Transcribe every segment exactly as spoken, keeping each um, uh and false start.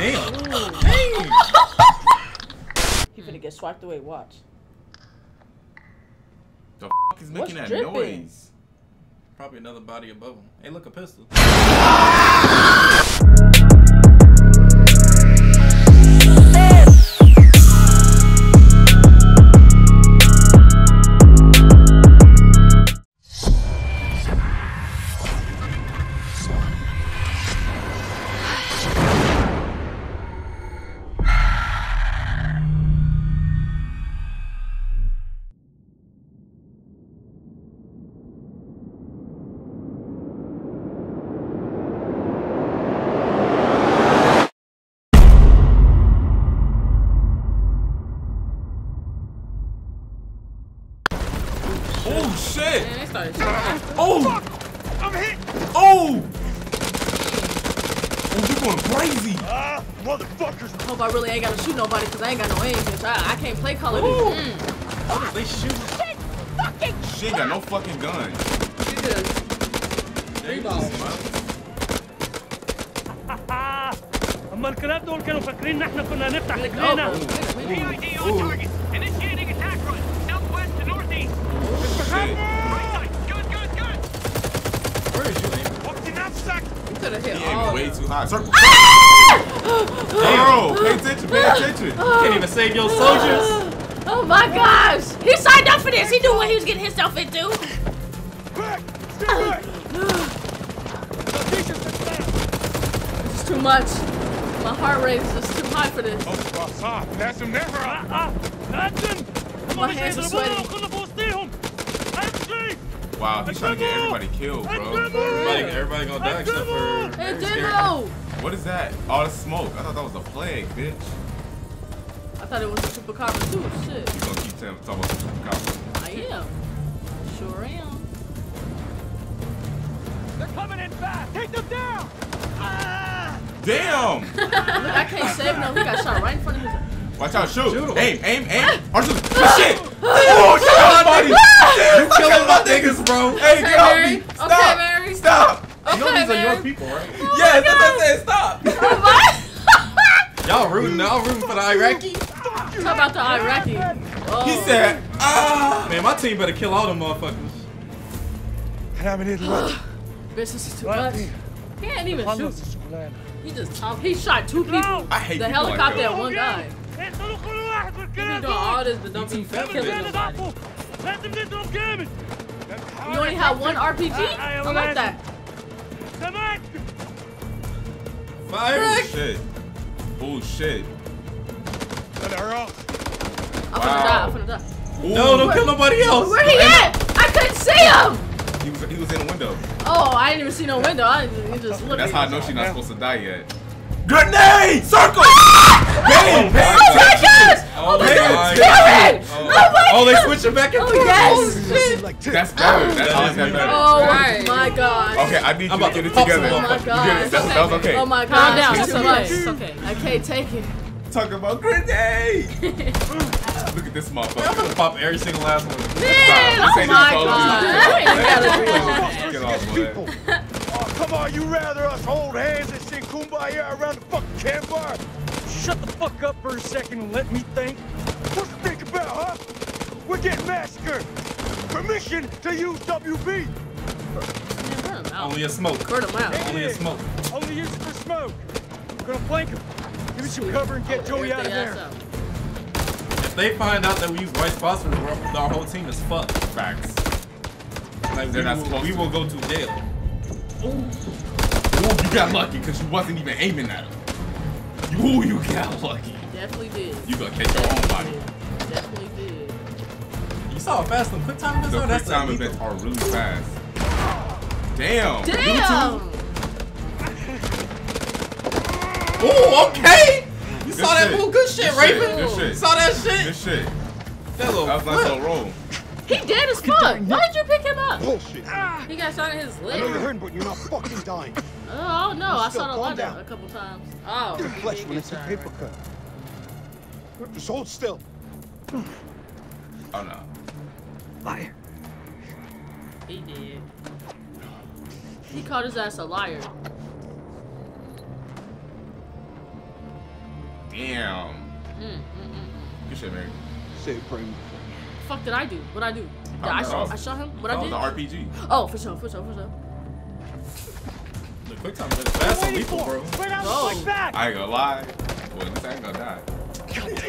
damn. Dang. You're gonna get swiped away, watch. The f is making What's that dripping? noise? Probably another body above him. Hey, look, a pistol. Oh shit! Man, they started shooting. Oh! Fuck. I'm hit! Oh! Oh, you're going crazy! Ah, motherfuckers! I hope I really ain't gotta shoot nobody because I ain't got no aim, bitch. I, I can't play Call of Duty. Mm. Oh, they shoot. Shit! Fucking! She ain't got no fucking gun. She just. Three balls. أما الكلاب دول كانوا فاكرين إن إحنا كنا نفتح لجنة. V I D on target. Initiating attack run. Southwest to northeast. Right side. Good, good, good. Where is you aiming? What's in that sack? You could have hit he all. Way too high. Circle. Ah! Damn, pay attention, pay attention. You can't even save your soldiers. Oh my gosh. He signed up for this. He knew what he was getting himself into. Back. Stay back. It's too much. My heart rate is just too high for this. Oh, ah, that's him there. Ah, ah, that's him. My hands are sweaty. Wow, he's trying to get everybody killed, bro. Everybody, everybody gonna die except for... Hey, Demo! What is that? Oh, that's smoke. I thought that was a plague, bitch. I thought it was a chupacabra too, shit. You gonna keep telling me about chupacabra? I am. Sure am. They're coming in fast! Take them down! Ah! Damn! Look, I can't save no. He got shot right in front of his... Watch out, shoot! Shoot him. Aim, aim, aim! Oh, shoot! Oh, shit! Oh, shot my body! Damn, you killing my niggas, bro. Hey, get off me. Stop. Okay, Mary. Stop. Okay, you know these Mary. are your people, right? Oh yes, that's what I said. Stop. Oh y'all rooting. Y'all rooting for the Iraqi? Talk about the Iraqi. Oh. He said, ah. Man, my team better kill all them motherfuckers. And I'm an idiot. Business is too much. He can't even shoot. He just talked. He shot two people. I hate the helicopter at one guy. He's doing all this, but don't be killing nobody. Let them get them gaming. You only have one R P G? I like that. Come on! Fire! Shit. Oh shit. Let her off. I'm wow. gonna die. I'm gonna die. Ooh. No, don't where, kill nobody else. Where he at? I couldn't see him! He was, he was in the window. Oh, I didn't even see no window. I just looked. That's how I know she's not supposed to die yet. Grenade! Circle! Ah! Bang! Bang! Oh my gosh! Oh my god! Damn it! Oh my god! Oh, they switch it back and forth! Oh yes! That's better. That's always that better. Oh my god. Okay, I need you to get it together. Oh my god. That was okay. Oh my god. Calm down. It's alright. It's okay. I can't take it. Talking about grenade! Look at this motherfucker. I'm gonna pop every single last one. Man! Oh my god. Get off, boy. Oh, come on. You rather us hold hands and sing Kumbaya around the fucking campfire? Shut the fuck up for a second and let me think. What you think about, huh? We're getting massacred. Permission to use W B. Man, only a smoke. Burn him out. Only a smoke. Only use it for smoke. I'm gonna flank him. Give me some cover and get Joey out of there. Out. If they find out that we use white phosphorus, our whole team is fucked. Facts. Like they're not supposed to. We will go to jail. Ooh. Ooh, you got lucky because you wasn't even aiming at him. Ooh, you got lucky. Definitely did. You gonna catch your own body. Definitely did. You saw how fast them quick time events are? The quick time events are really fast. Damn. Damn. Ooh, okay. You saw that move. Good shit, Raven. Good shit. Saw that shit. Good shit. That little. That was like so roll. He dead as fuck. Why did you pick him up? Bullshit. He got shot in his leg. I know you're hurting, but you're not fucking dying. Oh no, I saw the loadout a couple times. Oh. Your flesh when it's a paper cut. Just hold still. Oh no. Liar. He did. He called his ass a liar. Damn. Mm, mm, mm. Good shit, man. Shit, pretty much. Fuck did I do? What I do? Did I, I, shot, I shot him? What I did? The R P G. Oh, for sure, for sure, for sure. The quick time is fast and lethal, bro. Right out, no. Like that. I ain't gonna lie. Well, this ain't gonna die.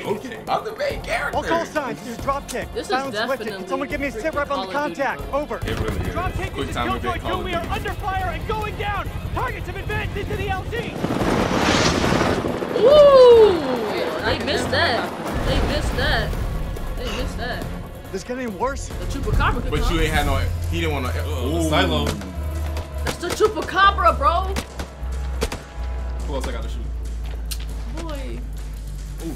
Okay. I'm the main character. All call signs. There's drop kick. This Silence is definitely. Someone give me a sit rep on the contact. Duty, over. It really is. Drop kick is Killjoy two. We are under fire and going down. Targets have advanced into the L Z. Ooh. Yeah, they missed that. They missed that. They missed that. This getting worse. The chupacabra. But come. You ain't had no. He didn't want to. Uh, silo. That's the chupacabra, bro. Who else I got to shoot? Boy. Ooh.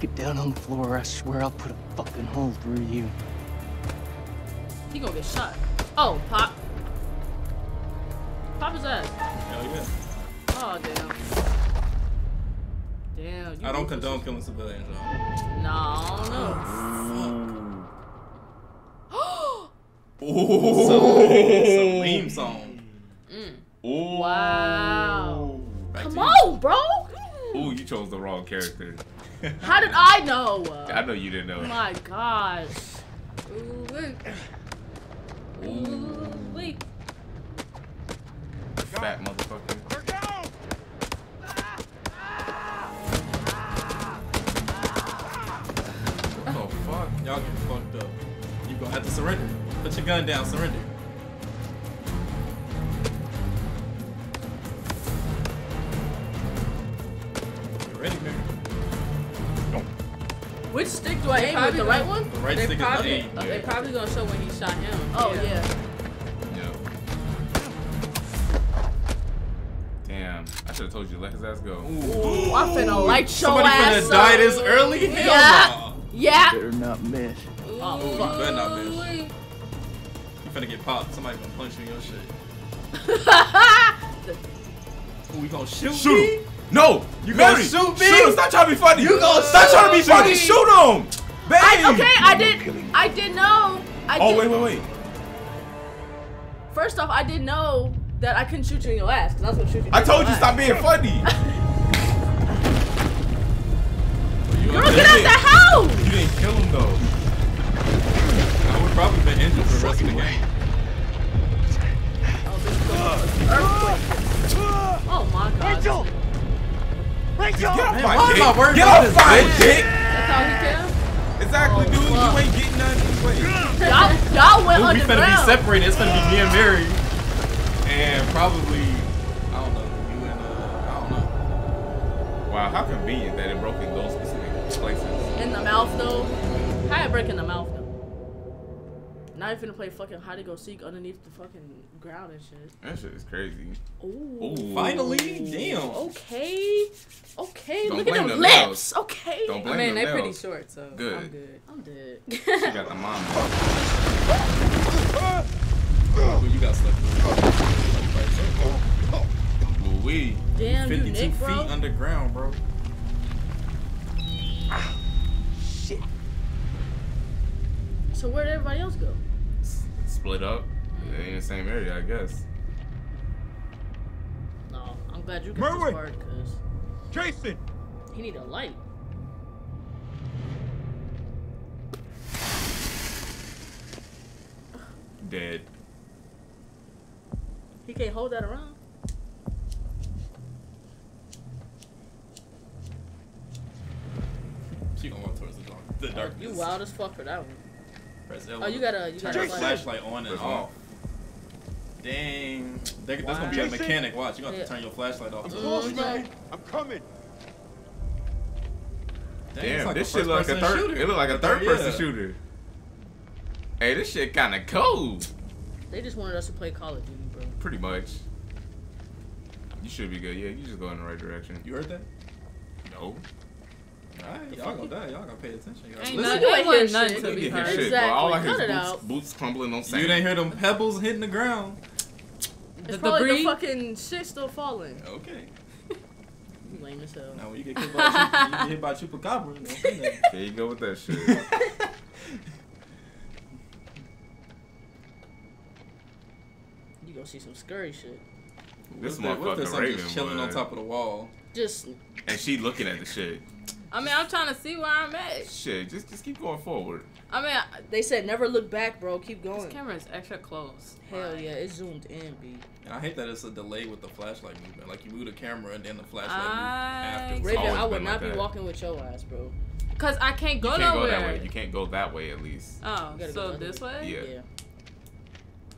Get down on the floor, or I swear I'll put a fucking hole through you. He gonna get shot. Oh, pop. Pop his ass. Hell yeah. Oh, damn. Damn. You I don't condone killing civilians, though. No, no. Oh, fuck. Ooh. Some meme song. Mm. Ooh. Wow. Back Come on, bro. Ooh, you chose the wrong character. How did I know? I know you didn't know. Oh my gosh. Ooh, wait. Ooh, wait. Fat motherfucker. We're down! What the fuck? Y'all get fucked up. You gonna have to surrender. Put your gun down, surrender. You ready, man? Which stick do I aim with? The right one? The right stick is the aim. They're probably gonna show when he shot him. Oh, yeah. Yeah. Damn. I should have told you to let his ass go. Ooh, I'm finna light your ass. Somebody finna die this early? Hell no. Yeah. You better not miss. Oh, you better not miss. You finna get popped. Somebody gonna punch you in your shit. Ooh, you gonna shoot me? Shoot him. No! You Mary, gonna shoot me? Shoot him! Stop trying to be funny! You gonna stop trying to be funny! Me. Shoot him! Babe! I, okay, I did. I didn't know. I oh did, wait, wait, wait! First off, I didn't know that I couldn't shoot you in your ass because I was gonna shoot you. I told you ass. Stop being funny. Girl, get out the house! You didn't kill him though. I would probably been injured for the rest of the game. Oh, this is uh, uh, oh my God! Rachel! Get off my dick! Get off my dick! That's how he killed? Exactly, dude. You ain't getting none this way. Y'all went underground. We finna be separated. It's finna be me and Mary. And probably, I don't know, you and, uh, I don't know. Wow, how convenient that it broke in those specific places. In the mouth, though. How it break in the mouth, though? Now you're finna play fucking hide-and-go-seek underneath the fucking ground and shit. That shit is crazy. Ooh. Ooh. Finally? Damn. Okay. Okay. Don't Look at them, them lips. Lips. Okay. Don't blame I mean, them they're pretty short, so good. I'm good. I'm dead. She got the mom. Ooh, you got stuck. Ooh, we. Damn, fifty-two you Nick, feet bro. Underground, bro. Ah, shit. So where'd everybody else go? Split up. They in the same area, I guess. No, I'm glad you got Merwin. This part, cause Jason! He need a light. Dead. He can't hold that around. She gonna walk towards the dark. The darkness. You wild as fuck for that one. Oh, you gotta, you gotta turn your flashlight on and off. Dang, that's gonna be a mechanic. Watch, you are gonna have to turn your flashlight off. I'm, I'm coming. Dang, damn, like this shit look like a third. Shooter. It look like a third-person yeah. shooter. Hey, this shit kind of cold. They just wanted us to play Call of Duty, bro. Pretty much. You should be good. Yeah, you just go in the right direction. You heard that? No. Alright, y'all gonna die. Y'all gonna pay attention. Y'all ain't listen, not, you ain't nothing to be heard. Exactly. Bro. All I hear is boots, boots crumbling on sand. You didn't hear them pebbles hitting the ground. It's the probably debris. The fucking shit still falling. Okay. You lame as hell. Now when you get hit by, you get hit by Chupacabra, don't say nothing. There you go with that shit. You gonna see some scurry shit. This motherfucker Raven just chilling on top of the wall. Just. And she looking at the shit. I mean, I'm trying to see where I'm at. Shit, just just keep going forward. I mean, I, they said never look back, bro. Keep going. This camera is extra close. Hell yeah, it's zoomed in, B. And I hate that it's a delay with the flashlight movement. Like, you move the camera and then the flashlight I... moves after. Raven, I would not like be walking with your ass, bro. Because I can't go you can't nowhere. Go that way. You can't go that way, at least. Oh, so this way? way?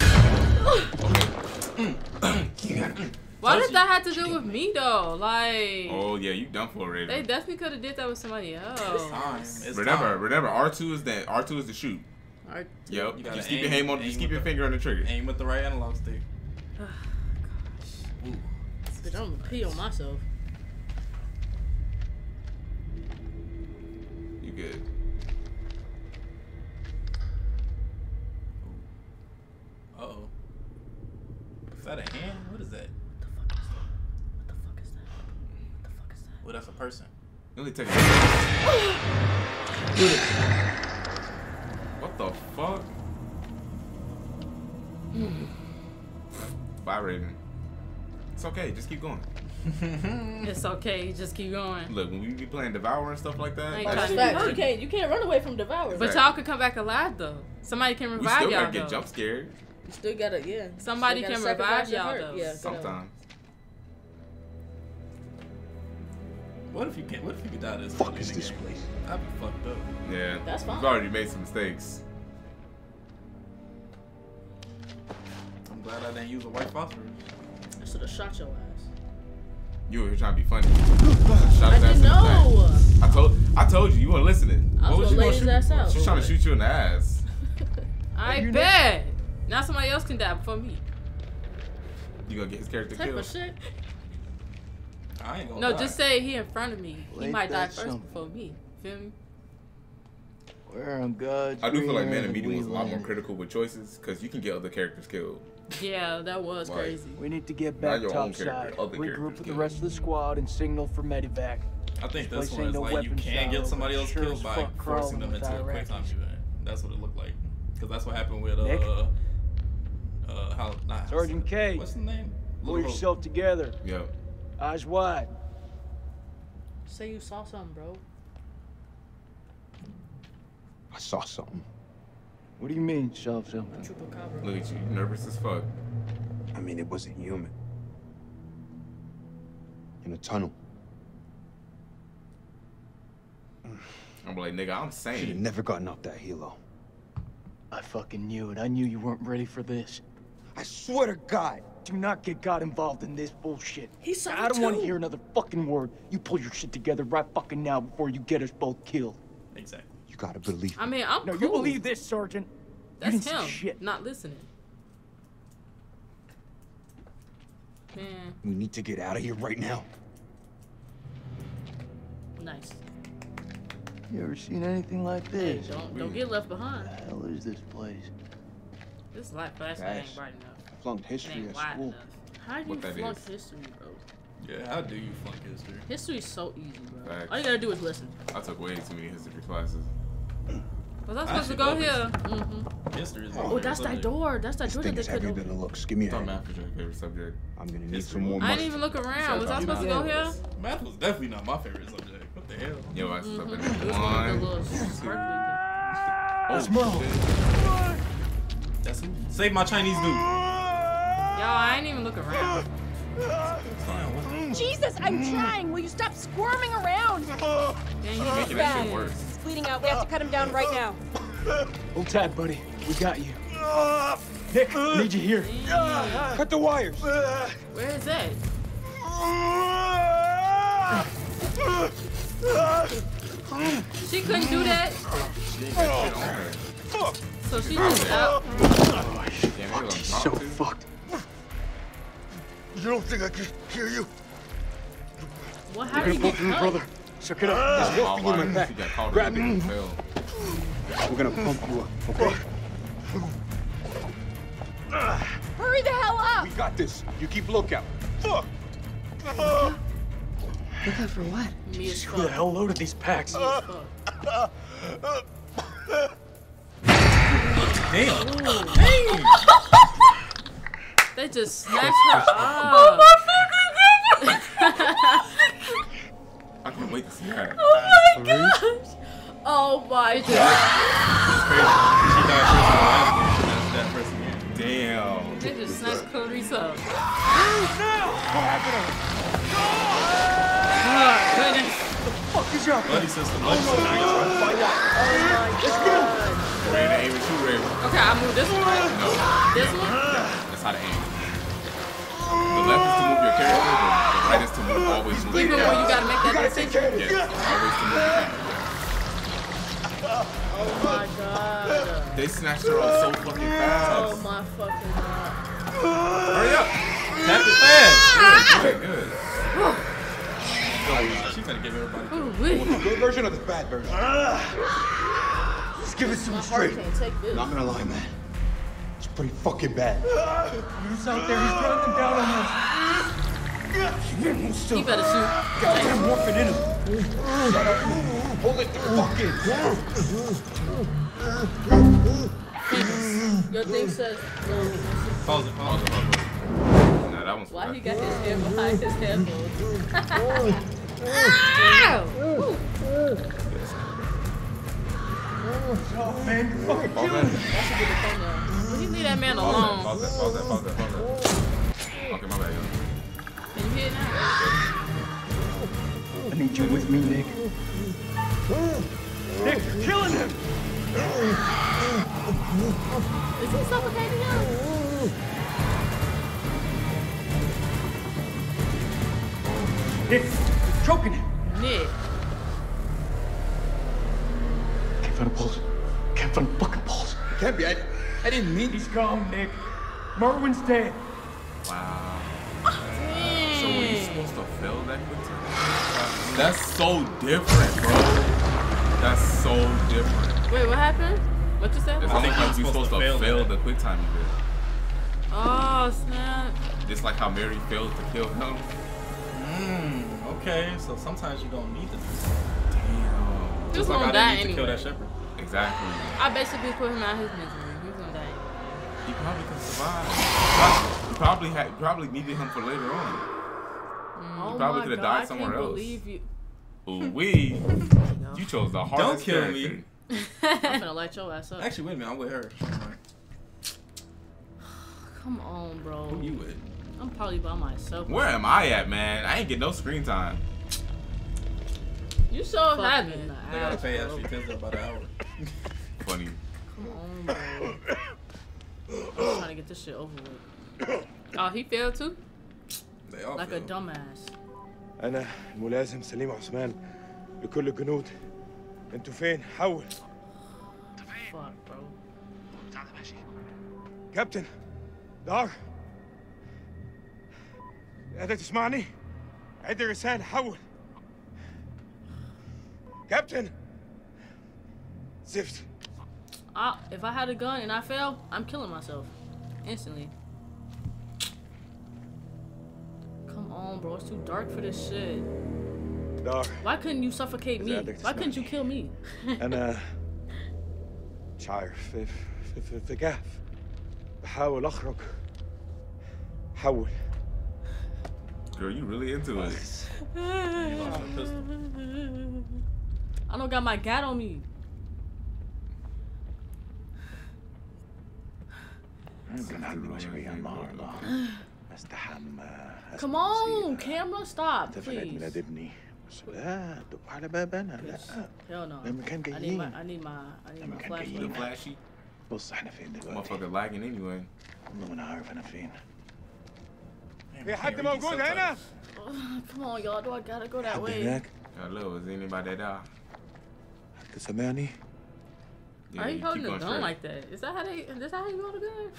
Yeah. yeah. Why does that have to do with me though? Like, oh yeah, you done for Raven. They definitely could have did that with somebody else. It's time. It's remember, time. remember, R two is that R two is the shoot. R two. Yep. You gotta just keep aim, your aim on, aim just keep your the, finger on the trigger. Aim with the right analog stick. Oh, gosh. Ooh. But I'm gonna pee on myself. You good? Uh oh. Is that a hand? What is that? What the fuck is that? What the fuck is that? What the fuck is that? Well, that's a person. Let me take a What the fuck? Mm. Bye, Raven. It's okay. Just keep going. It's okay. Just keep going. Look, when we be playing Devour and stuff like that, like, you, know, you can't you can't run away from Devour. But exactly. y'all could come back alive though. Somebody can revive y'all. We still gotta get jump scared. You still gotta, yeah. Somebody gotta can revive y'all, though. Yeah, sometimes. What if you can't? What if you could die this? Fuck is this place? I'd be fucked up. Yeah, that's fine. We've already made some mistakes. I'm glad I didn't use a white phosphorus. I should have shot your ass. You were trying to be funny. Shot I didn't know. I told, I told you, you weren't listening. I was gonna lay his ass out. She's trying to shoot you in the ass. I bet. Now somebody else can die before me. You gonna get his character killed? Type of shit. I ain't gonna No, die. Just say he in front of me. He Late might die first something. before me. Feel me? Where I'm God. I do feel like Man in the Medium was a lot more critical with choices because you can get other characters killed. Yeah, that was like, crazy. We need to get back topside. Regroup with the rest of the squad and signal for medevac. I think this, this one is no like you can get somebody else sure killed by forcing them into a quick time event. That's what it looked like. Because that's what happened with uh. Nick? Uh, how, nah, Sergeant K. What's the name? Pull yourself together. Yeah. Eyes wide. Say you saw something, bro. I saw something. What do you mean, saw something? Look at you, nervous as fuck. I mean, it wasn't human. In a tunnel. I'm like, nigga, I'm sane. Should've never gotten up that helo. I fucking knew it. I knew you weren't ready for this. I swear to God, do not get God involved in this bullshit. He saw I don't want to hear another fucking word. You pull your shit together right fucking now before you get us both killed. Exactly. You gotta believe me. I mean, I'm No, cool. you believe this, Sergeant. That's him. Shit. Not listening. Man. We need to get out of here right now. Nice. You ever seen anything like this? Hey, don't, don't get left behind. What the hell is this place? This light flashlight ain't bright enough. I flunked history at school. How do you flunk history, bro? Yeah, how do you flunk history? History's so easy, bro. Facts. All you gotta do is listen. I took way too many history classes. Was I supposed I to go here? Mm-hmm. History is. Oh, that's that door. That's that door that they could open. Been a look. Give me a hand. I'm gonna need some more. I didn't even look around. Was I supposed to go here? Math was definitely not my favorite subject. What the hell? Yo, I mm-hmm. in oh, that's who. Save my Chinese dude. Yo, I ain't even look around. Jesus, I'm trying. Will you stop squirming around? Damn, you bad. Worse. He's bleeding out. We have to cut him down right now. Hold tight, buddy. We got you. Nick, I need you here. Damn. Cut the wires. Where is it? She couldn't do that. So she just out. Oh, fucked. So fucked. You don't think I can hear you? What happened? You're gonna brother. Check it out. There's nothing in my back. Grab it. We're gonna pump you up, okay? Hurry the hell up! We got this. You keep lookout. Fuck! Looking for what? Me as fuck. Who the hell loaded these packs? Uh, uh, uh, uh. Damn. Damn. That just snatched her up. Oh my fucking god! I can't wait to see her. Oh my gosh! Oh my god! That person got damn. They just snatched Clarice up. No! What happened? No! Goodness. What the fuck is y'all? Bloody sister, bloody sister. Oh my god! Aim is too rare. Okay, I move this one. No. This one. That's how to aim. The left is to move your character. The right is to move always. Move. Even though you gotta make that decision. Yes, always to move your character. Oh my god. They snatched her up so fucking fast. Oh my fucking god. Hurry up. Tap it fast. Good, good. good. Oh, she's gonna give everybody oh, good version or the bad version. Uh, Let's give it some straight. Not gonna lie, man. It's pretty fucking bad. He's out there, he's driving down on us. You better move still. You better shoot. Goddamn morphing in him. Shut up. Hold it the fuck in. Your thing says pause it, pause it, pause it. Why he got his hand behind his handle? Ow! Oh man, you fucking killed him! When you leave that man alone. Pause that, pause that, pause that, pause that. Okay, my bad, yo. Can you hear now? I need you with me, Nick. Nick, you're killing him! Is he suffocating him? Nick, you're choking him. Nick. Can't find a pulse. Can't find a fucking pulse. Can't be. I, I didn't mean. He's gone, Nick. Merwin's dead. Wow. Dang. So were you supposed to fail that quick? That's so different, bro. That's so different. Wait, what happened? What you said? I think like you're supposed to fail, fail the quick time you did. Oh snap! Just like how Mary failed to kill him. Mm, okay, so sometimes you don't need to do that. Damn. Just like I didn't need anyway. to kill that shepherd. Exactly. I basically put him out of his misery. He was gonna die anyway. He probably could survive. He probably had, probably needed him for later on. Oh he probably could have died somewhere I else. You. Ooh, we. No. You chose the hardest character. Don't kill character. me. I'm gonna light your ass up. Actually, wait a minute. I'm with her. Come on, bro. Who you with? I'm probably by myself. Where am I at, man? I ain't get no screen time. You so haven't. They gotta pay us ten dollars about an hour. Funny. Come on, bro. I'm trying to get this shit over with. Oh, he failed too? They all like failed. a dumbass. أنا ملازم سليم عثمان لكل الجنود. أنتوا فين؟ حول. Fuck, bro. Captain, دار. قادر تسمعني؟ عد الرسالة حول. كابتن. زفت. Ah, if I had a gun and I fail, I'm killing myself instantly. Come on, bro. It's too dark for this shit. Dark. Why couldn't you suffocate me? Why couldn't you kill me? أنا مش عارف في في في جاف. بحاول أخرج. حول. Girl, you really into it. I don't got my gat on me. Come on, camera, stop, please. Hell no. I need my, I need my, I need my flashy. Motherfucker lagging anyway. Hey, had them all good, Anna. Come on, y'all. Do I gotta go that way? Hello, is anybody there? Samani. Why are you holding a gun like that? Is that how they? Is that how you hold a gun?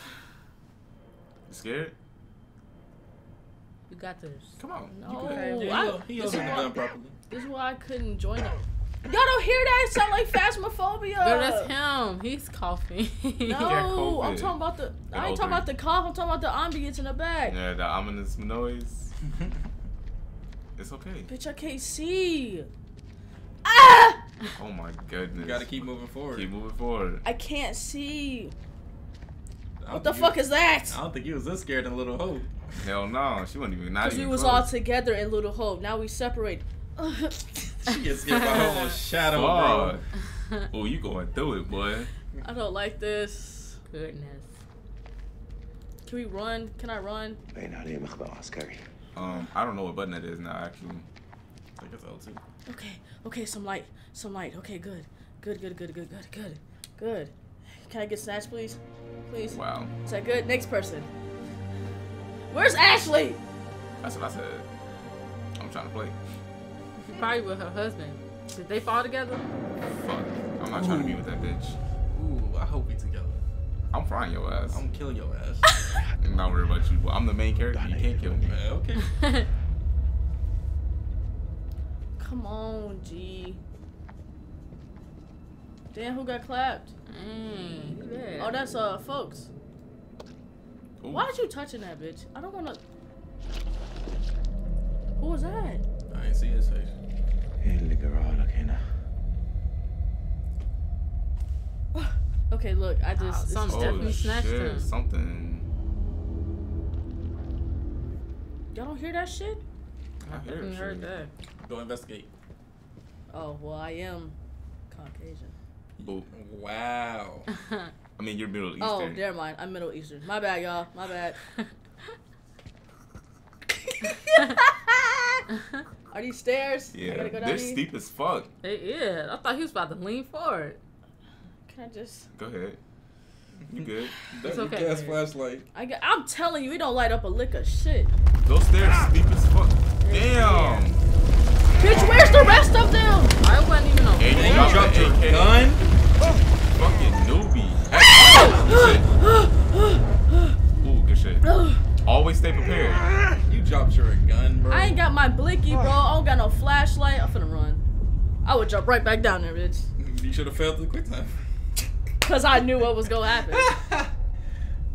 You scared? You got this. Come on. No, I, he holding the gun properly. This is why I couldn't join up. Y'all don't hear that? It sound like phasmophobia. Girl, that's him. He's coughing. No, I'm talking about the. I ain't talking about the cough. I'm talking about the ambience in the back. Yeah, the ominous noise. It's okay. Bitch, I can't see. Ah! Oh my goodness. You gotta keep moving forward. Keep moving forward. I can't see. What the fuck was, is that? I don't think he was this scared in Little Hope. Hell no, she wasn't even. Because we was close. All together in Little Hope. Now we separate. She gets scared by her own shadow, oh, bro. Oh, you going through it, boy. I don't like this. Goodness. Can we run? Can I run? Um, I don't know what button that is now. Actually, I think it's L two. Okay, okay, some light, some light. Okay, good, good, good, good, good, good, good, good. Can I get snatched, please? Please. Wow. Is that good? Next person. Where's Ashley? That's what I said. I'm trying to play. She's probably with her husband. Did they fall together? Fuck. I'm not Ooh. trying to be with that bitch. Ooh, I hope we together. I'm frying your ass. I'm killing your ass. I'm not worried about you, but I'm the main character. You can't kill me. Okay. Come on, G. Damn, who got clapped? Mm, yeah. Oh, that's uh, folks. Ooh. Why aren't you touching that bitch? I don't wanna. Who was that? I didn't see his face. Okay, look, I just oh, definitely snatched him. Something. Y'all don't hear that shit? I, I heard, heard that. Go investigate. Oh well, I am Caucasian. Boop. Wow. I mean, you're Middle Eastern. Oh, never mind. I'm Middle Eastern. My bad, y'all. My bad. Are these stairs? Yeah. I gotta go down they're here. Steep as fuck. It is. I thought he was about to lean forward. Can I just? Go ahead. You good? That's okay. Gas flashlight. I got, I'm telling you, we don't light up a lick of shit. Those stairs ah. steep as fuck. Damn. Damn. Bitch, where's the rest of them? I wasn't even on. Hey, you dropped your gun? Fucking newbie. Ooh, good shit. Always stay prepared. You dropped your gun, bro. I ain't got my blicky, bro. I don't got no flashlight. I'm finna run. I would jump right back down there, bitch. You should have failed the quick time. Because I knew what was going to happen.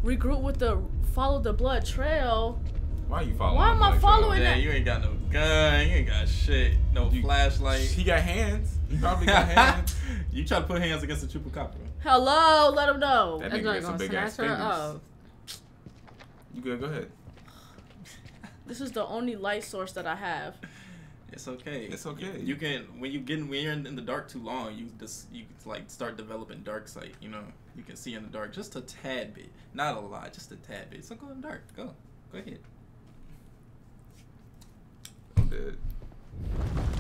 Regroup with the follow the blood trail. Why are you following? Why am I following that? Yeah, you ain't got no gun. You ain't got shit. No you, flashlight. He got hands. He probably got hands. You try to put hands against the chupacabra. Hello, let him know. That nigga got some big ass fingers. Oh. You good? Go ahead. This is the only light source that I have. It's okay. It's okay. You, you can when you get when you're in, in the dark too long, you just you like start developing dark sight. You know, you can see in the dark just a tad bit, not a lot, just a tad bit. So go in the dark. Go, go ahead. I'm dead.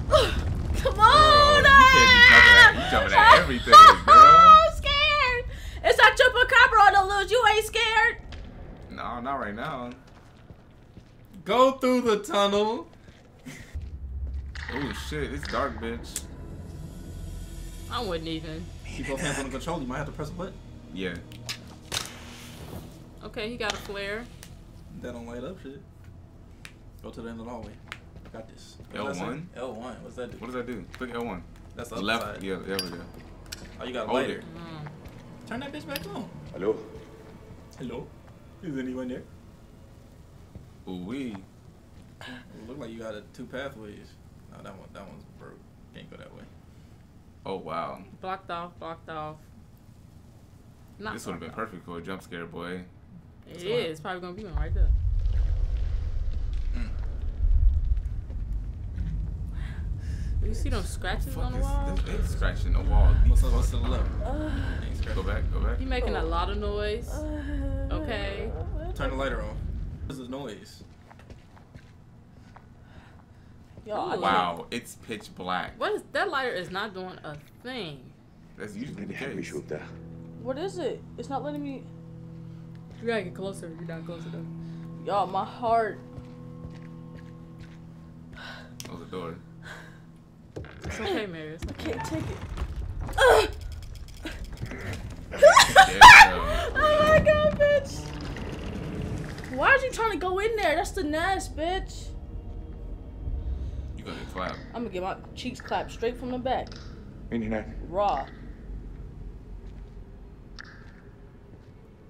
Come on! Girl, you can't be jumping at everything, bro. I'm scared. It's our chupacabra on the loose. You ain't scared? No, not right now. Go through the tunnel. Oh shit, it's dark, bitch. I wouldn't even. Keep both hands on the control, you might have to press a button. Yeah. Okay, he got a flare. That don't light up shit. Go to the end of the hallway. Got this. L one? L one, what's that do? What does that do? Click L one. That's the left. Side. Yeah, there we go. Oh, you got a lighter. Mm. Turn that bitch back on. Hello? Hello? Is anyone there? Ooh-wee. Look like you got a two pathways. No, that one, that one's broke. Can't go that way. Oh wow. Blocked off, blocked off. Not this would have been off. Perfect for a jump scare, boy. It That's is. One. It's probably gonna be one right there. Mm. You see those scratches on the wall? They scratching the wall. What's up? What's to the left? Uh, go back. Go back. You making a lot of noise. Uh, okay. Turn the lighter on. This is noise. Yo, wow, like, it's pitch black. What is that lighter is not doing a thing. That's usually the case. What is it? It's not letting me. You gotta get closer. You're not close enough. Y'all, my heart. That was a door. It's okay, Mary. It's okay. I can't take it. Oh my god, bitch! Why are you trying to go in there? That's the nest, bitch. Gonna clap. I'm gonna get my cheeks clapped straight from the back. Raw.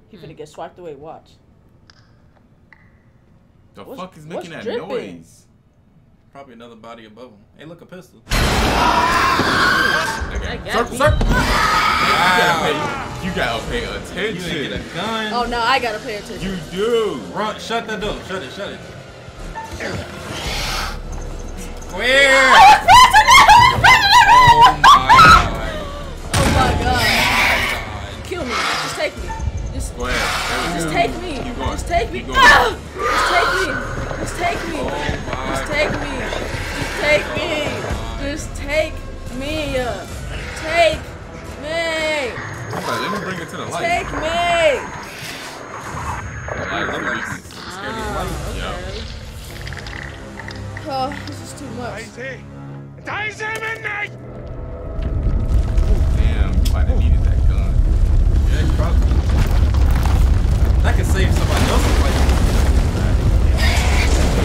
He finna get swiped away. Watch. The what's, fuck is making that dripping? Noise? Probably another body above him. Hey, look, a pistol. Okay. Circle, circle. Wow. You gotta pay, you gotta pay attention. You didn't get a gun. Oh no, I gotta pay attention. You do. Run, shut that door. Shut it. Shut it. Where? Oh my god. Oh my god. Oh, kill me. Just take me. Just, go ahead. Just take me. Just take me. Ah! Just take me. Just take me. Oh Just take me. Just take me. Just take me. Take me. Let me bring it to the light. Take me. Oh, oh, this is too much. Damn, might have needed that gun. Yeah, probably. That could save somebody else's life.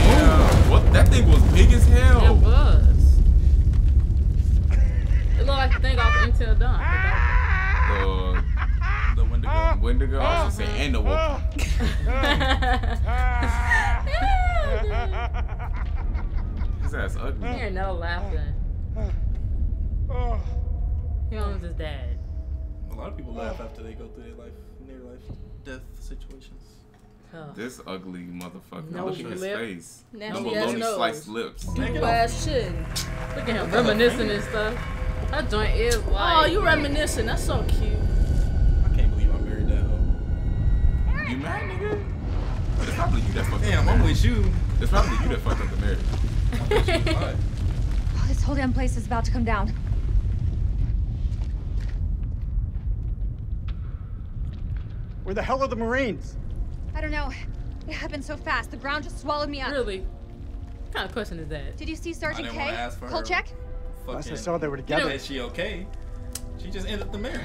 Yeah. What? That thing was big as hell. It was. It looked like the thing off Intel Dump. The, the Wendigo. Uh, Wendigo. I was going to say, ain't no whoop. His ass ugly. You hear no laughing. He almost is dead. A lot of people laugh after they go through their life, near life death situations. Huh. This ugly motherfucker. No, look at his lip. Face. Nasty no baloney nose. Sliced lips. Glass chin. Look at him reminiscing and stuff. That joint is white. Oh, you reminiscing. That's so cute. I can't believe I married that hoe. You mad, nigga? It's probably you that fucked up. Damn, I'm with you. It's probably you that fucked up the marriage. Oh, this whole damn place is about to come down. Where the hell are the Marines? I don't know. It happened so fast. The ground just swallowed me up. Really? What kind of question is that? Did you see Sergeant K? Kolchak? Unless I saw they were together. Is she okay? She just ended the marriage.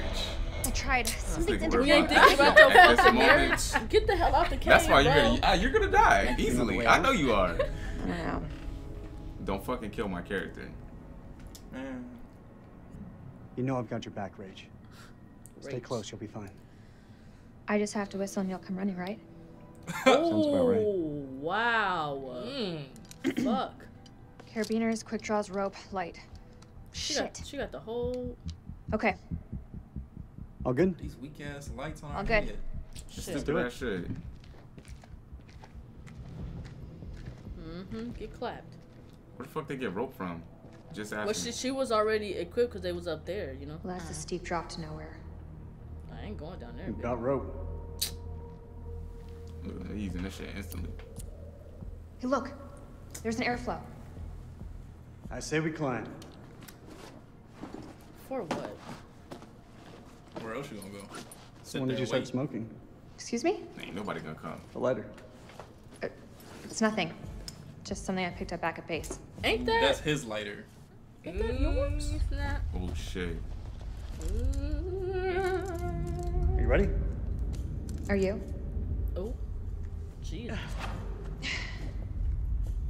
I tried. Something didn't work. You ain't thinking about your fucking marriage. Get the hell out the cave. That's why you're gonna uh, you're gonna die easily. I know you are. Wow. Don't fucking kill my character. Man. You know I've got your back, Rage. Rage. Stay close. You'll be fine. I just have to whistle and you'll come running, right? Oh, right. Wow. Mm. Fuck. Carabiners, quick draws, rope, light. She Shit. Got, she got the whole... Okay. All good? These weak-ass lights on. All good. Head. Shit. Do that shit. Mm-hmm. Get clapped. Where the fuck they get rope from? Just ask Well, she, she was already equipped because they was up there, you know? Well, that's uh. a steep drop to nowhere. I ain't going down there. You got rope. He's using this shit instantly. Hey, look. There's an airflow. I say we climb. For what? Where else you gonna go? When did you start smoking? Excuse me? Ain't nobody gonna come. The lighter. Uh, it's nothing. Just something I picked up back at base. Ain't that? That's his lighter. Ain't that yours? Mm, oh, shit. Mm. Are you ready? Are you? Oh. Jesus.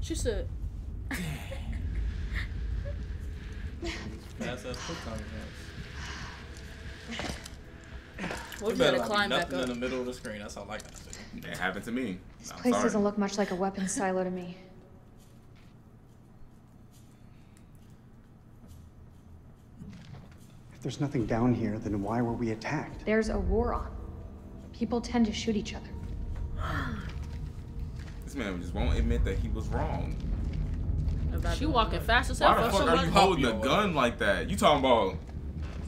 She said. That's a foot We're going to climb back up. In the middle of the screen. That's how I like that. It happened to me. This I'm place sorry. Doesn't look much like a weapons silo to me. If there's nothing down here, then why were we attacked? There's a war on. People tend to shoot each other. This man just won't admit that he was wrong. She walking fast as hell. Why the fuck are you holding a gun like that? You talking about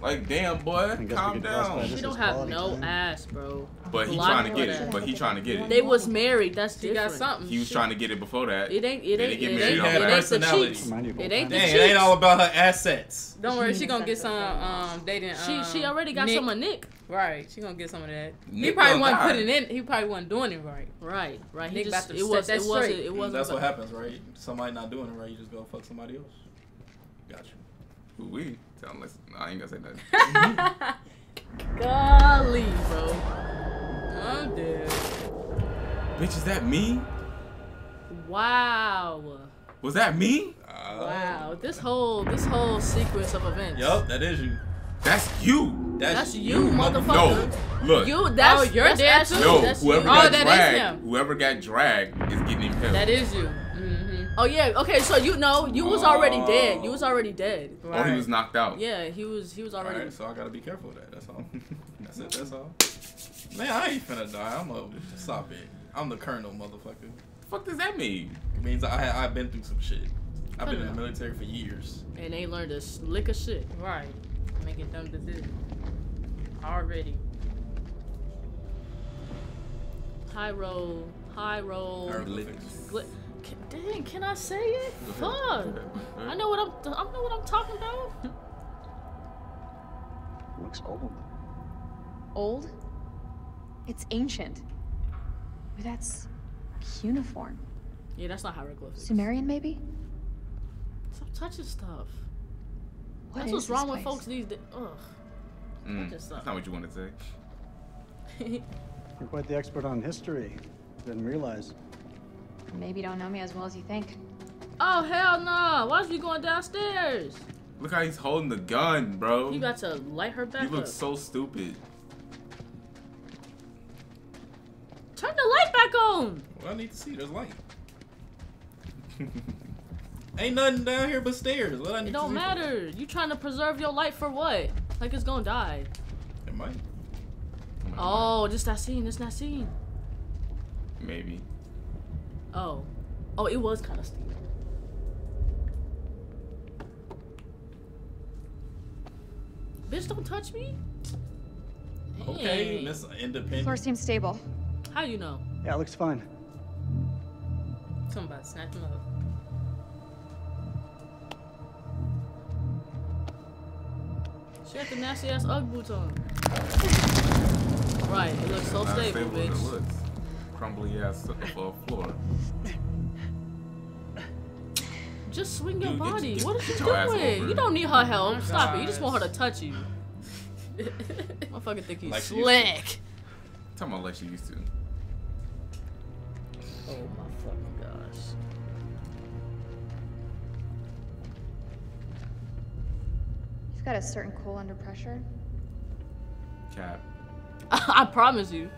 like damn boy, calm down. She don't have no ass, bro. But he trying to get it. But he trying to get it. They was married. That's she got something. He was trying to get it before that. It ain't. It ain't. It ain't the cheeks. It ain't the cheeks. It ain't all about her assets. Don't worry, she gonna get some. Um, they didn't. She she already got some of Nick. Right, she gonna get some of that. Nick he probably wasn't putting in. He probably wasn't doing it right. Right, right. He Nick just it was that straight. It wasn't. That's what happens, right? Somebody not doing it right, you just go fuck somebody else. Gotcha. Who we? Tell them. I ain't gonna say nothing. Golly, bro. I'm dead. Bitch, is that me? Wow. Was that me? Uh, wow. This whole this whole sequence of events. Yup, that is you. That's you. That's, that's you, you, motherfucker. No, look. You, that's, oh, you're that's, dead that's, too. No, that's whoever you. Got oh, dragged, whoever got dragged is getting him killed. That is you. Mm-hmm. Oh yeah. Okay. So you know you was already oh. dead. You was already dead. Right. Oh, he was knocked out. Yeah, he was. He was already. All right, so I gotta be careful of that. That's all. That's it. That's all. Man, I ain't finna die. I'm a stop it. I'm the colonel, motherfucker. The fuck does that mean? It means I I've been through some shit. I've been in the military for years. And they learned a lick of shit. Right. Making dumb decisions. Already. High roll. High roll. Glyph. Dang, can I say it? Fuck. I know what I'm. I know what I'm talking about. It looks old. Old? It's ancient. But that's cuneiform. Yeah, that's not hieroglyphics. Sumerian, maybe. Stop touching stuff. What that's what's wrong place? with folks these days. Ugh. Mm, that's not what you want to say. You're quite the expert on history. Didn't realize. Maybe you don't know me as well as you think. Oh, hell no. Nah. Why is you going downstairs? Look how he's holding the gun, bro. You got to light her back up. You look so stupid. Turn the light back on. Well, I need to see. There's light. Ain't nothing down here but stairs. What I need it don't to matter. You trying to preserve your light for what? Like it's gonna die. It might. It might oh, just not seen. It's not seen. Maybe. Oh. Oh, it was kind of steep. Bitch, don't touch me. Okay, Miss hey. Independent. Floor seems stable. How you know? Yeah, it looks fine. Somebody snatch him up. She had the nasty ass Ugg boots on. Right, it looks so stable, stable bitch. Looks. Crumbly ass uh, floor. Just swing your Dude, body. Get, get, what are you doing? Over. You don't need her help. Stop nice. it. You just want her to touch you. I fucking think he's like slick. Talking about like she used to. Oh my fucking gosh. He's got a certain cool under pressure. Cap. I promise you.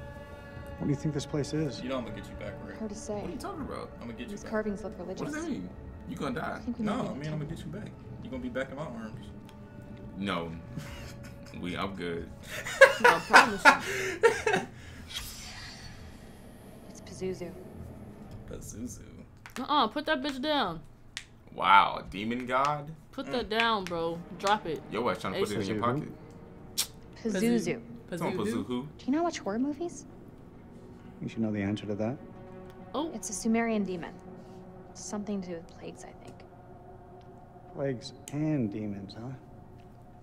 What do you think this place is? You know I'm gonna get you back, right? Hard to say. What are you talking about? I'm gonna get you These back. These carvings look religious. What does that mean? You gonna die? No, I mean I'm gonna get you back. You gonna be back in my arms. No. we, I'm good. No, I promise you. It's Pazuzu. Pazuzu. Uh-uh, put that bitch down. Wow, demon god? Put mm. that down, bro. Drop it. Yo, I was trying to put it in your pocket. Pazuzu. Pazuzu. Pazuzu. Do you know which horror movies? You should know the answer to that. Oh. It's a Sumerian demon. Something to do with plagues, I think. Plagues and demons, huh?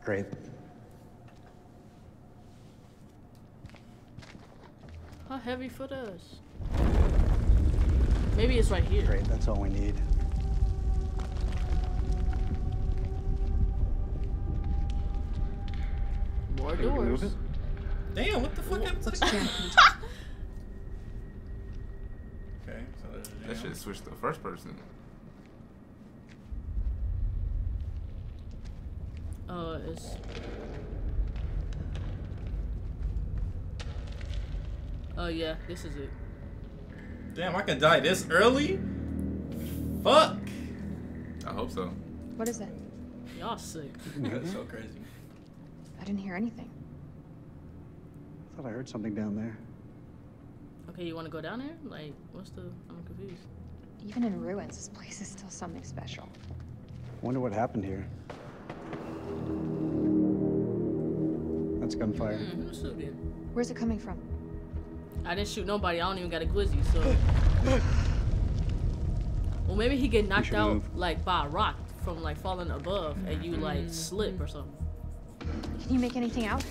Great. How heavy for us? Maybe it's right here. Great, that's all we need. More doors. Damn, what the fuck happened to the That should switch to the first person. Uh, it's... Oh, yeah, this is it. Damn, I can die this early? Fuck! I hope so. What is that? Y'all sick. That's so crazy. I didn't hear anything. I thought I heard something down there. Okay, you want to go down there? Like, what's the... I'm confused. Even in ruins, this place is still something special. Wonder what happened here. That's gunfire. Mm, who's shooting? Where's it coming from? I didn't shoot nobody. I don't even got a glizzy, so... Well, maybe he get knocked out, move. like, by a rock from, like, falling above, and you, like, slip or something. Can you make anything out?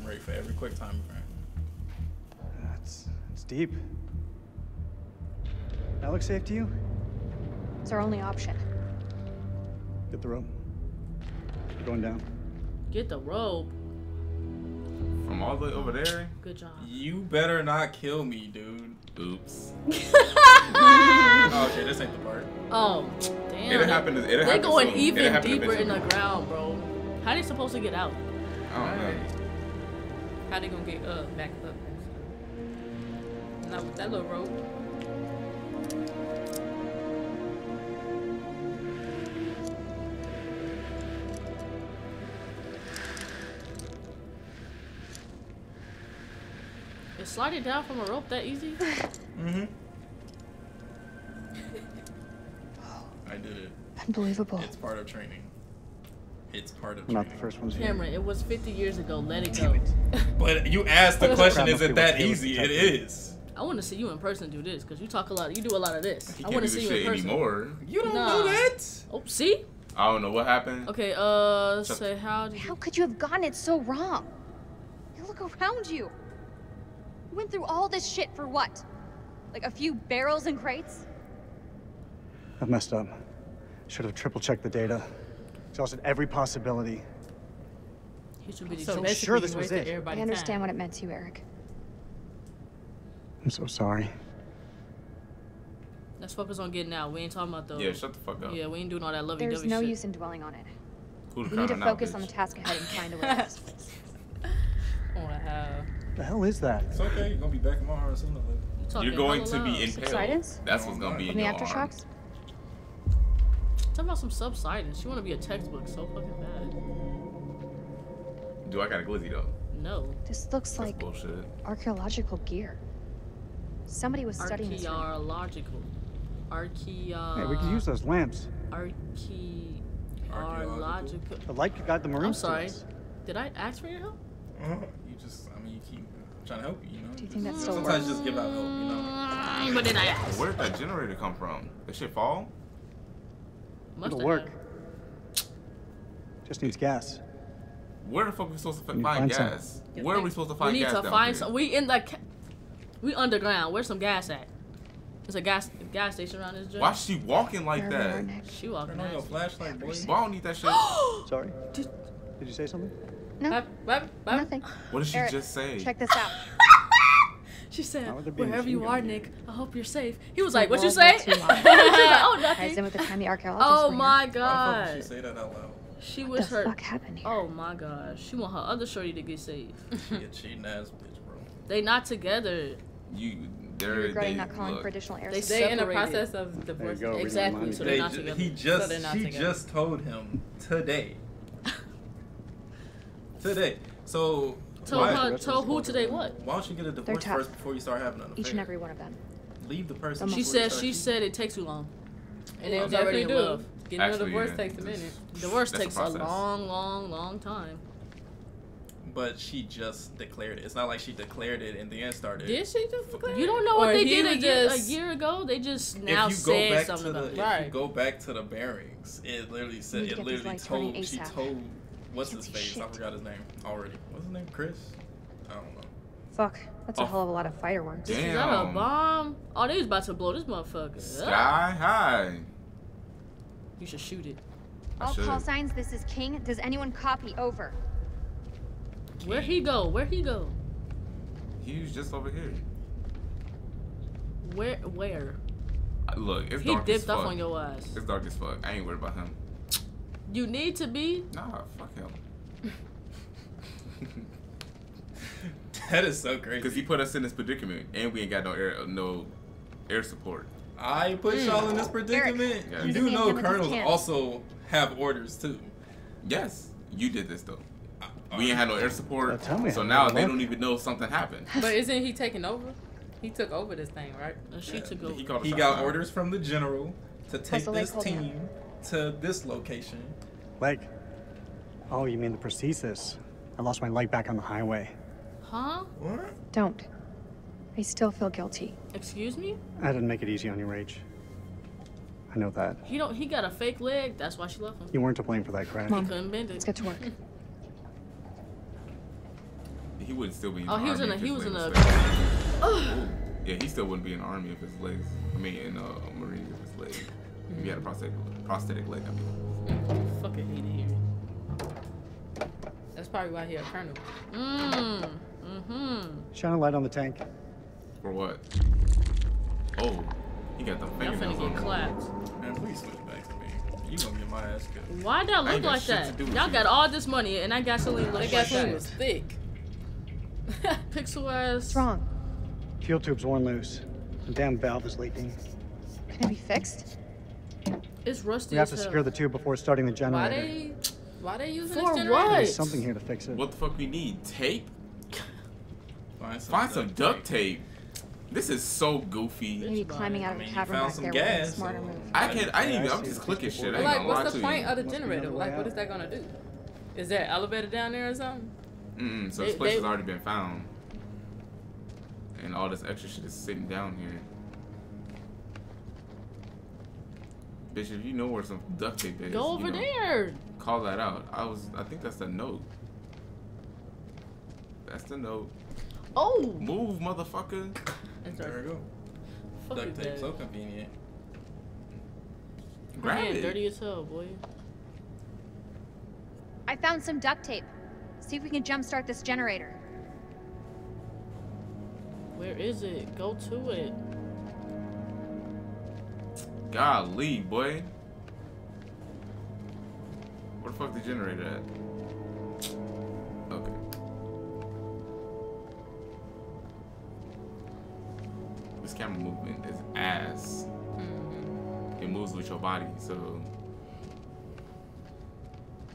I'm ready for every quick time, friend. It's, it's deep. That looks safe to you? It's our only option. Get the rope. We're going down. Get the rope? From all the way over there? Good job. You better not kill me, dude. Oops. Oh, okay, this ain't the part. Oh, damn. It'll happen. It'll They're happen going soon. even it'll deeper in the ground, bro. How are they supposed to get out? I don't all know. Right. How they gonna get up, back up? Not with that little rope. sliding down from a rope that easy? Mm-hmm. I did it. Unbelievable. It's part of training. It's part of not training. The first one's Cameron, it was fifty years ago. Let it go. But you asked the question, is it that easy? It is. I want to see you in person do this, because you talk a lot. You do a lot of this. I want to see you in person. Anymore. You don't nah. know that. Oh, see? I don't know what happened. Okay, uh, so, say how did How could you have gotten it so wrong? You look around you. You went through all this shit for what? Like a few barrels and crates? I've messed up. Should have triple-checked the data. Exhausted every possibility. You should be so sure this was it. I understand what it meant to you, Eric. I'm so sorry. Let's focus on getting out. We ain't talking about those. Yeah, shut the fuck up. Yeah, we ain't doing all that lovey-dovey shit. There's no shit. use in dwelling on it. Who's we need to focus bitch? on the task ahead and find a way out. What the hell is that? It's okay. You're gonna be back in my heart soon. You're, You're going to be impaled. Subsidence? That's what's gonna be in, in your the aftershocks? Talking about some subsidence. You want to be a textbook so fucking bad. Do I got a glizzy though? No. This looks That's like bullshit. archaeological gear. Somebody was studying this. Archaeological. Archaeo. Hey, we could use those lamps. Archaeological. The light got the maroon. I'm sorry. Students. Did I ask for your help? Uh, you just, I mean, you keep trying to help you, you know. Do you think that's still works? Sometimes just give out hope, you know. But then I asked. Where did that generator come from? Did shit fall? It'll work. Have. Just needs gas. Where the fuck are we supposed to find, find gas? Some. Where are we supposed to find gas? We need gas to find some. We in the. Ca we underground. Where's some gas at? There's a gas gas station around this joint. Why is she walking like that? She walking. Turn on your flashlight, boy. Why don't need that shit? Sorry. Did, Did you say something? No. Bap, bap, bap. Nothing. What did she Eric, just say? Check this out. She said, "Wherever you are, Nick, I hope you're safe." He was like, "What you say?" She was like, "Oh, nothing." With the time the archaeologists oh my god. She said that out loud. She what was the her. Fuck happened here? Oh my god. She want her other shorty to get safe. Yeah, cheating ass bitch, bro. They not together. You. They're regretting not calling look. for additional air. They stay in the process of divorce. Go, exactly. So they're not together. He just. So she together. just told him today. today. So. Told her, told who today what? Why don't you get a divorce first before you start having an affair? Each and every one of them. Leave the person. She said. She cheating. said it takes too long. And they definitely do. Getting Actually, a divorce yeah, takes a minute. Divorce takes a, a long, long, long time. But she just declared it. It's not like she declared it and then started. Did she just declare it? You don't know what or they did a year, a year ago. They just now said something about it. If you go back to the bearings, it literally said, it literally told, she told. What's his face? I forgot his name already. What's his name? Chris? I don't know. Fuck. That's oh. a hell of a lot of fireworks. Damn. Is that a bomb? Oh, they was about to blow this motherfucker. Sky up. high. You should shoot it. I All should. call signs, this is King. Does anyone copy? Over. King. Where'd he go? Where'd he go? He was just over here. Where? Where? Uh, look, it's he dark as fuck. He dipped up on your eyes. It's dark as fuck. I ain't worried about him. You need to be? Nah, fuck him. That is so crazy. Because he put us in this predicament, and we ain't got no air, no air support. I put mm. y'all in this predicament. Eric, you do know colonels also have orders too. Yes, you did this though. Uh, we ain't had no air support, so, so now they don't even know something happened. But isn't he taking over? He took over this thing, right? And she yeah. took over. He, he got out. orders from the general to take this team to this location. Leg. Oh, you mean the prosthesis. I lost my leg back on the highway. Huh? What? Don't. I still feel guilty. Excuse me? I didn't make it easy on you, Rach. I know that. He don't he got a fake leg, that's why she left him. You weren't to blame for that crash. He couldn't bend it. Let's get to work. He wouldn't still be in the army. Oh, he was in a he was in a oh. Yeah, he still wouldn't be in the army if his legs I mean in uh Marine if his legs. If he had a prosthetic prosthetic leg, I mean. Fucking idiot. That's probably why he a colonel. Mmm. Mm-hmm. Shine a light on the tank. For what? Oh, he got the fingernails on. I'm finna get clapped. Man, please switch back to me. You gonna get my ass killed. Why'd that look like that? Y'all got all this money and I got something like that. That was thick. Pixel ass. What's wrong? Fuel tube's worn loose. The damn valve is leaking. Can it be fixed? It's rusty. We have to secure the tube before starting the generator. Why they? Why they using this generator? For what? There's something here to fix it. What the fuck we need? Tape? Find some, Find some duct tape. tape. This is so goofy. Maybe climbing out of a cavern back there would be a smarter move. I can't. I didn't even. I'm just clicking shit. I ain't gonna lie to you. Like, what's the point of the generator? Like, what is that gonna do? Is there an elevator down there or something? Mm-mm. So this place has already been found, and all this extra shit is sitting down here. Bitch, if you know where some duct tape is, go over there. Call that out. I was. I think that's the note. That's the note. Oh. Move, motherfucker. That's right. There we go. Fuck duct tape, so convenient. Grab it. Dirty as hell, boy. I found some duct tape. See if we can jumpstart this generator. Where is it? Go to it. Golly, boy. Where the fuck the generator at? Okay. This camera movement is ass. Mm-hmm. It moves with your body, so...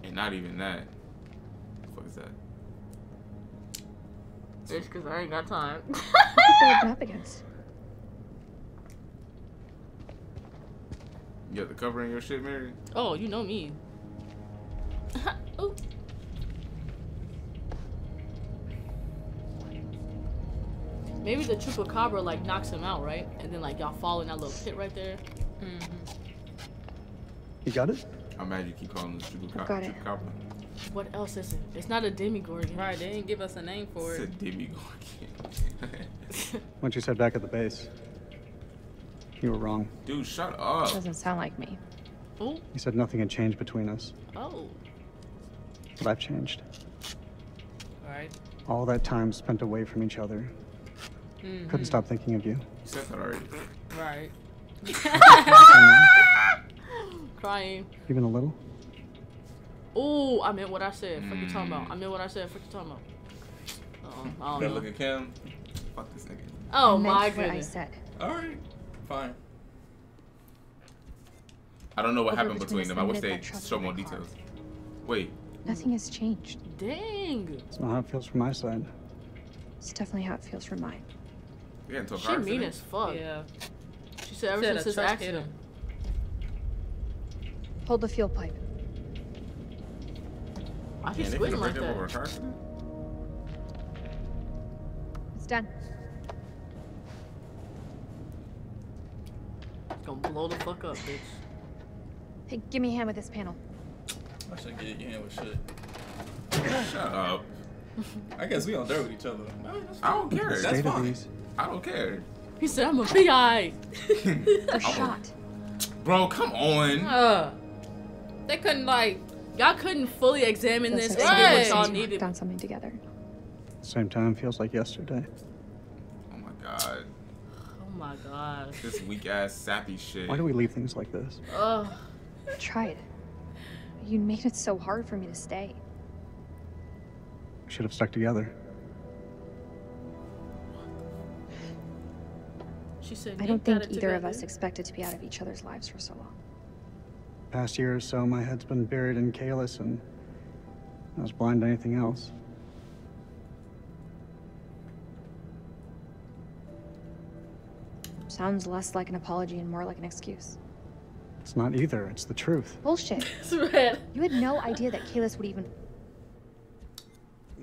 And not even that. What the fuck is that? It's because I ain't got time. What are they up against? You got the cover in your shit, Mary? Oh, you know me. Ooh. Maybe the chupacabra like knocks him out, right? And then like y'all fall in that little pit right there. Mm-hmm. You got it? I'm mad you keep calling this chupacabra. What else is it? It's not a demigorgon. Right, they didn't give us a name for it. It's a demigorgon. Once you said back at the base, you were wrong. Dude, shut up. Doesn't sound like me. Ooh. You said nothing had changed between us. Oh. But I've changed. All right. All that time spent away from each other. Mm-hmm. Couldn't stop thinking of you. You said that already. Right. Crying. Even a little? Oh, I meant what I said. Fuck mm. you talking about. I meant what I said. Fuck you talking about. Uh-oh. I don't know. Look at Cam. Fuck this nigga. Oh my goodness. Alright. Fine. I don't know what Over happened between, between them. I wish they showed more details. Wait. Nothing has changed. Dang. It's not how it feels from my side. It's definitely how it feels from mine. We got into a car accident. She mean as fuck. Yeah. She said ever since this accident. Hold the fuel pipe. I can swim like that. It's done. It's gonna blow the fuck up, bitch. Hey, give me a hand with this panel. I should get your hand with shit. Shut up. I guess we on there with each other. No, I don't care. That's fine. I don't care. He said I'm a B I. A shot. Bro, come on. Uh. They couldn't like, y'all couldn't fully examine this. Right. Y'all needed. Found something together. Same time feels like yesterday. Oh my god. Oh my god. This weak ass sappy shit. Why do we leave things like this? Ugh. I tried. You made it so hard for me to stay. We should have stuck together. She said. I don't think either of us expected to be out of each other's lives for so long. Past year or so, my head's been buried in Kalis, and I was blind to anything else. Sounds less like an apology and more like an excuse. It's not either. It's the truth. Bullshit. It's red. You had no idea that Kalis would even...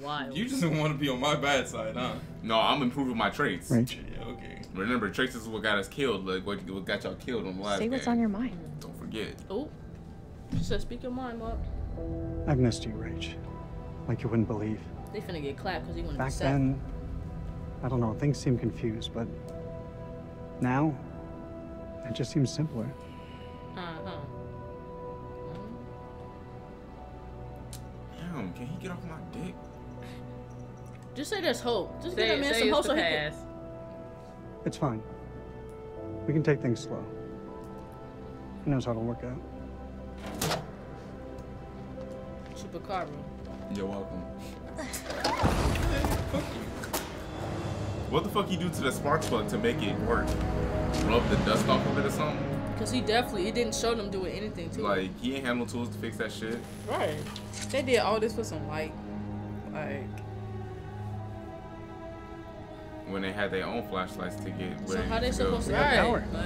Wild. You just don't want to be on my bad side, huh? No, I'm improving my traits. Right. Yeah, okay. Remember, traits is what got us killed. Like, what got y'all killed on the last day. Say what's on your mind. Don't forget. Oh. She said, speak your mind, Bob. I've missed you, Rach. Like you wouldn't believe. They finna get clapped because you want to be sad. Back then, I don't know, things seemed confused, but now, it just seems simpler. Uh-huh. Damn, can he get off my dick? Just say there's hope. Just say, give that man some hope so he can... It's fine. We can take things slow. He knows how to work out. Chupacabra. You're welcome. What the fuck you do to the spark plug to make it work? Rub the dust off of it or something? Because he definitely, it didn't show them doing anything to Like, him. He ain't have no tools to fix that shit. Right. They did all this for some light. Like... when they had their own flashlights to get where so how they supposed to get power? Like,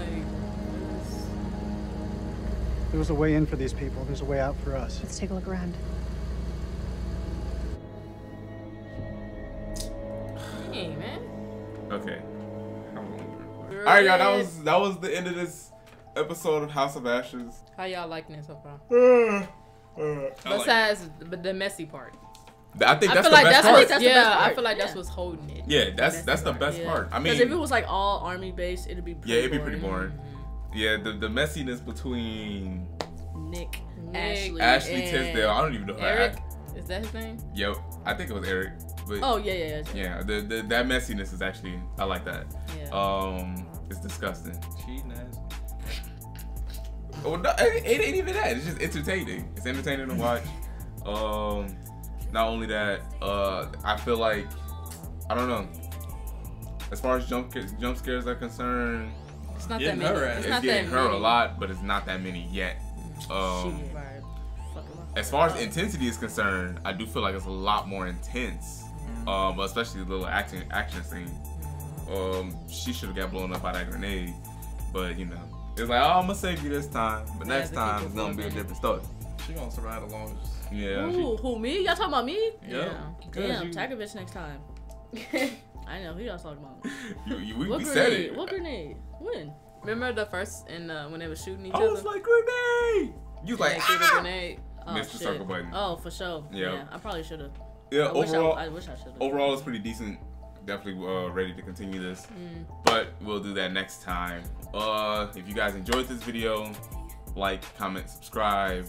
there was a way in for these people. There's a way out for us. Let's take a look around. Hey, man. Okay. All right, y'all. That was that was the end of this episode of House of Ashes. How y'all liking it so far? Uh, uh, Besides like the messy part. I think that's the best part. Yeah, I feel like that's what's holding it. Yeah, that's that's the best part. I mean, because if it was like all army based, it'd be pretty yeah, it'd be pretty boring. Mm-hmm. Yeah, the, the messiness between Nick, Ashley, Ashley Tisdale. I don't even know who Eric. I, is that his name? Yep, I think it was Eric. But oh yeah, yeah, yeah. Yeah, the, the that messiness is actually I like that. Yeah. Um, it's disgusting. She nasty. Well, no, it, it ain't even that. It's just entertaining. It's entertaining to watch. Um, not only that, uh, I feel like I don't know. As far as jump jump scares are concerned. It's not that many. It's not getting hurt a lot, but it's not that many yet. Um, as far as intensity is concerned, I do feel like it's a lot more intense, um, especially the little action action scene. Um, she should have got blown up by that grenade, but you know, it's like, oh, I'm gonna save you this time, but next time it's gonna be a different story. She gonna survive the longest. Yeah. Ooh, who me? Y'all talking about me? Yeah. Damn, tag a bitch next time. I know who y'all talking about. you, you, we, what we said it. What grenade? When? Remember the first and uh, when they were shooting each I other? I was like grenade. You was like ah! The grenade. Oh, missed the circle button. Oh, for sure. Yeah, yeah I probably should have. Yeah. I overall, wish I, I wish I should have. Overall, it's pretty decent. Definitely uh, ready to continue this, mm. but we'll do that next time. Uh, if you guys enjoyed this video, like, comment, subscribe,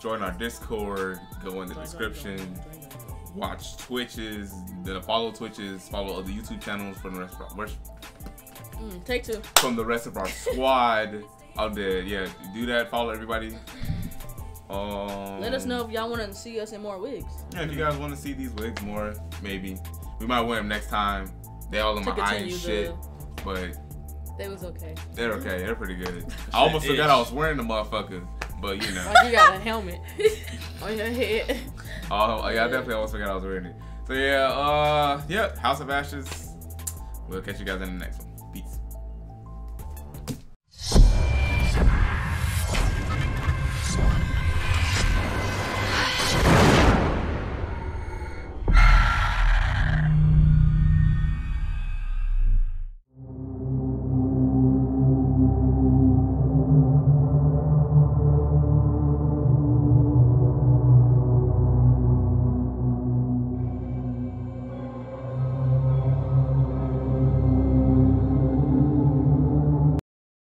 join our Discord. Go in the join, description. Join, join, join. Watch Twitches, then follow Twitches, follow other YouTube channels from the rest of our mm, take two from the rest of our squad out there. Yeah, do that. Follow everybody. Um, Let us know if y'all want to see us in more wigs. Yeah, if you guys want to see these wigs more, maybe we might wear them next time. They all in my eye and shit, the, but they was okay. They're okay. They're pretty good. I almost forgot I was wearing the motherfucker, but you know. Like you got a helmet on your head. Oh, yeah, I definitely almost forgot I was reading it. So, yeah, uh, yep, yeah, House of Ashes. We'll catch you guys in the next one.